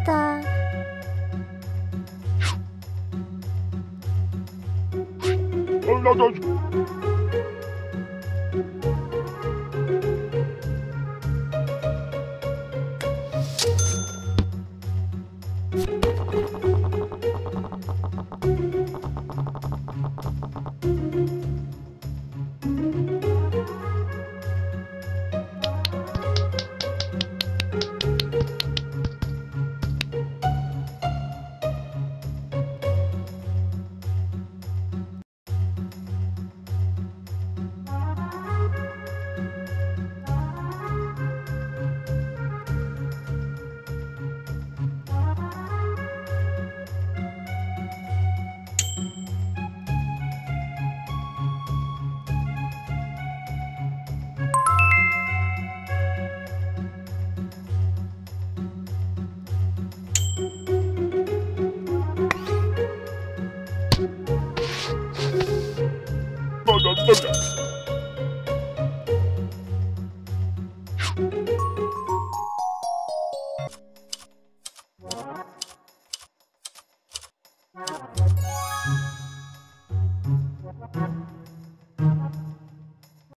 da. Oh, no, no.